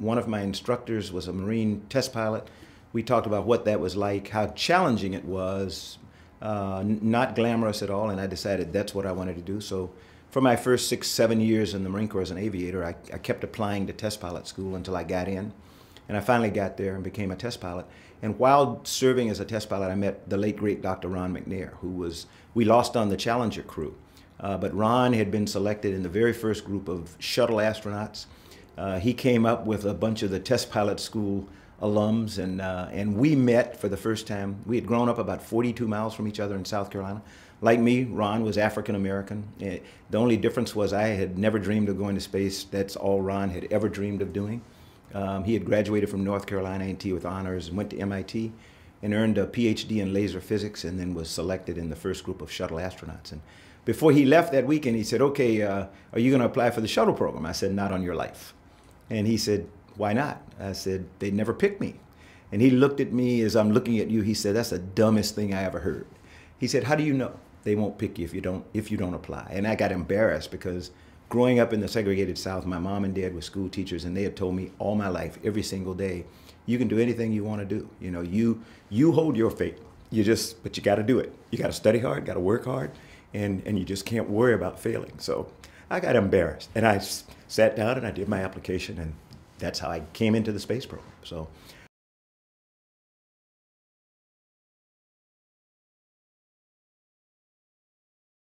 One of my instructors was a Marine test pilot. We talked about what that was like, how challenging it was, not glamorous at all, and I decided that's what I wanted to do. So for my first 6, 7 years in the Marine Corps as an aviator, I kept applying to test pilot school until I got in. And I finally got there and became a test pilot. And while serving as a test pilot, I met the late, great Dr. Ron McNair, who was, we lost on the Challenger crew. But Ron had been selected in the very first group of shuttle astronauts. He came up with a bunch of the test pilot school alums, and we met for the first time. We had grown up about 42 miles from each other in South Carolina. Like me, Ron was African-American. The only difference was I had never dreamed of going to space. That's all Ron had ever dreamed of doing. He had graduated from North Carolina A&T with honors and went to MIT and earned a PhD in laser physics and then was selected in the first group of shuttle astronauts. And before he left that weekend, he said, okay, are you going to apply for the shuttle program? I said, not on your life. And he said, why not? I said, they never picked me. And he looked at me as I'm looking at you. He said, that's the dumbest thing I ever heard. He said, how do you know? They won't pick you if you don't apply. And I got embarrassed because growing up in the segregated South, my mom and dad were school teachers, and they had told me all my life, every single day, you can do anything you want to do. You know, you hold your fate. But you got to do it. You got to study hard, got to work hard, and you just can't worry about failing. So I got embarrassed, and I sat down and I did my application, and that's how I came into the space program. So.